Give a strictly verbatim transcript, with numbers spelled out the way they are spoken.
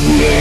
Yeah.